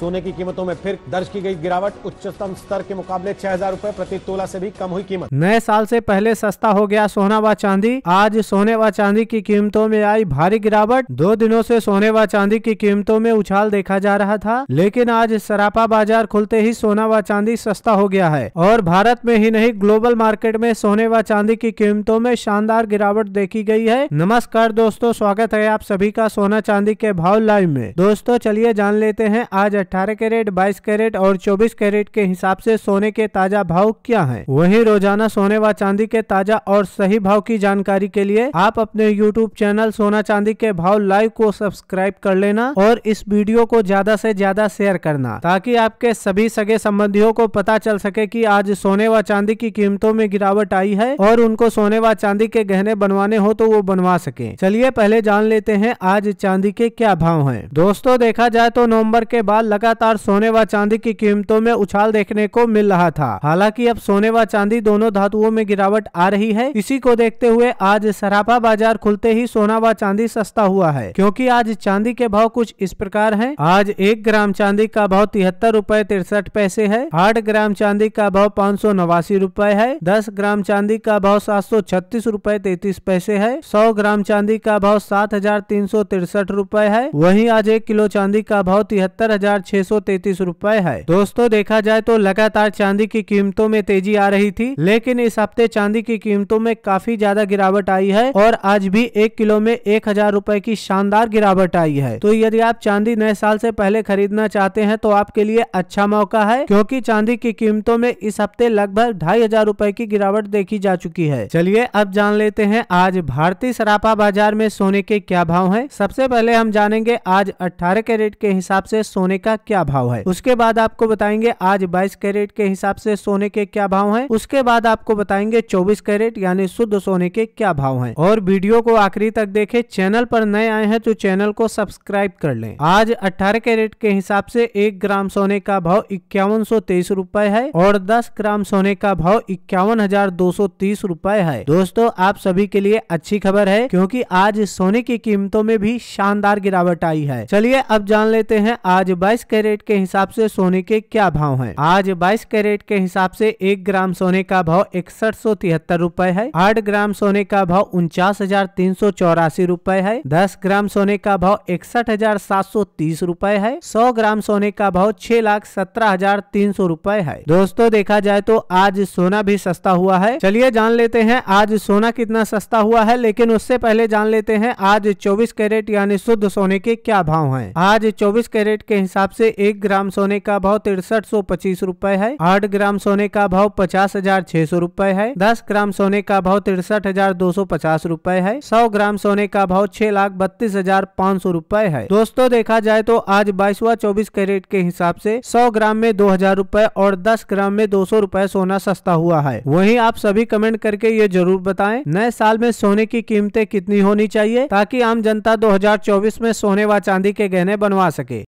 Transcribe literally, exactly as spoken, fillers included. सोने की कीमतों में फिर दर्ज की गई गिरावट, उच्चतम स्तर के मुकाबले छह हजार रूपए प्रति तोला से भी कम हुई कीमत। नए साल से पहले सस्ता हो गया सोना व चांदी। आज सोने व चांदी की कीमतों में आई भारी गिरावट। दो दिनों से सोने व चांदी की कीमतों में उछाल देखा जा रहा था, लेकिन आज सरापा बाजार खुलते ही सोना व चांदी सस्ता हो गया है और भारत में ही नहीं ग्लोबल मार्केट में सोने व चांदी की कीमतों में शानदार गिरावट देखी गयी है। नमस्कार दोस्तों, स्वागत है आप सभी का सोना चांदी के भाव लाइव में। दोस्तों चलिए जान लेते हैं आज अठारह कैरेट, बाईस कैरेट और चौबीस कैरेट के हिसाब से सोने के ताजा भाव क्या हैं। वहीं रोजाना सोने व चांदी के ताजा और सही भाव की जानकारी के लिए आप अपने YouTube चैनल सोना चांदी के भाव लाइव को सब्सक्राइब कर लेना और इस वीडियो को ज्यादा से ज्यादा शेयर करना, ताकि आपके सभी सगे संबंधियों को पता चल सके कि आज सोने व चांदी की कीमतों में गिरावट आई है और उनको सोने व चांदी के गहने बनवाने हो तो वो बनवा सके। चलिए पहले जान लेते हैं आज चांदी के क्या भाव है। दोस्तों देखा जाए तो नवम्बर के बाद लगातार सोने व चांदी की कीमतों में उछाल देखने को मिल रहा था। हालांकि अब सोने व चांदी दोनों धातुओं में गिरावट आ रही है। इसी को देखते हुए आज सरापा बाजार खुलते ही सोना व चांदी सस्ता हुआ है, क्योंकि आज चांदी के भाव कुछ इस प्रकार हैं। आज एक ग्राम चांदी का भाव तिहत्तर रूपए तिरसठ पैसे है, आठ ग्राम चांदी का भाव पाँच सौ नवासी रूपए है, दस ग्राम चांदी का भाव सात सौ छत्तीस रूपए तैतीस पैसे है, सौ ग्राम चांदी का भाव सात हजार तीन सौ तिरसठ रूपए है। वहीं आज एक किलो चांदी का भाव तिहत्तर हजार छह सौ तैतीस रूपए है। दोस्तों देखा जाए तो लगातार चांदी की कीमतों में तेजी आ रही थी, लेकिन इस हफ्ते चांदी की कीमतों में काफी ज्यादा गिरावट आई है और आज भी एक किलो में एक हजार रूपए की शानदार गिरावट आई है। तो यदि आप चांदी नए साल से पहले खरीदना चाहते हैं तो आपके लिए अच्छा मौका है, क्योंकि चांदी की कीमतों में इस हफ्ते लगभग ढाई हजार रूपए की गिरावट देखी जा चुकी है। चलिए अब जान लेते हैं आज भारतीय सरापा बाजार में सोने के क्या भाव है। सबसे पहले हम जानेंगे आज अठारह कैरेट के हिसाब से सोने का क्या भाव है, उसके बाद आपको बताएंगे आज बाईस कैरेट के हिसाब से सोने के क्या भाव है, उसके बाद आपको बताएंगे चौबीस कैरेट यानी शुद्ध सोने के क्या भाव हैं। और वीडियो को आखिरी तक देखें। चैनल पर नए आए हैं तो चैनल को सब्सक्राइब कर लें। आज अठारह कैरेट के हिसाब से एक ग्राम सोने का भाव इक्यावन सौ तेईस रूपए है और दस ग्राम सोने का भाव इक्यावन हजार दो सौ तीस रूपए है। दोस्तों आप सभी के लिए अच्छी खबर है, क्योंकि आज सोने की कीमतों में भी शानदार गिरावट आई है। चलिए अब जान लेते हैं आज बाईस कैरेट के हिसाब से सोने के क्या भाव हैं। आज बाईस कैरेट के हिसाब से एक ग्राम सोने का भाव इकसठ सौ तिहत्तर रूपए है, आठ ग्राम सोने का भाव उनचास हजार तीन सौ चौरासी रूपए है, दस ग्राम सोने का भाव इकसठ हजार सात सौ तीस रूपए है, सौ ग्राम सोने का भाव छह लाख सत्रह हजार तीन सौ रूपए है। दोस्तों देखा जाए तो आज सोना भी सस्ता हुआ है। चलिए जान लेते हैं आज सोना कितना सस्ता हुआ है, लेकिन उससे पहले जान लेते हैं आज चौबीस कैरेट यानी शुद्ध सोने के क्या भाव है। आज चौबीस कैरेट के हिसाब से एक ग्राम सोने का भाव तिरसठ सौ पच्चीस रूपए है, आठ ग्राम सोने का भाव पचास हजार छह सौ रूपए है, दस ग्राम सोने का भाव तिरसठ हजार दो सौ पचास रूपए है, सौ ग्राम सोने का भाव छह लाख बत्तीस हजार पाँच सौ रूपए है। दोस्तों देखा जाए तो आज बाईसवा चौबीस कैरेट के हिसाब से सौ ग्राम में दो हजार रूपए और दस ग्राम में दो सौ रूपए सोना सस्ता हुआ है। वहीं आप सभी कमेंट करके ये जरूर बताएं नए साल में सोने की कीमतें कितनी होनी चाहिए, ताकि आम जनता दो हजार चौबीस में सोने व चांदी के गहने बनवा सके।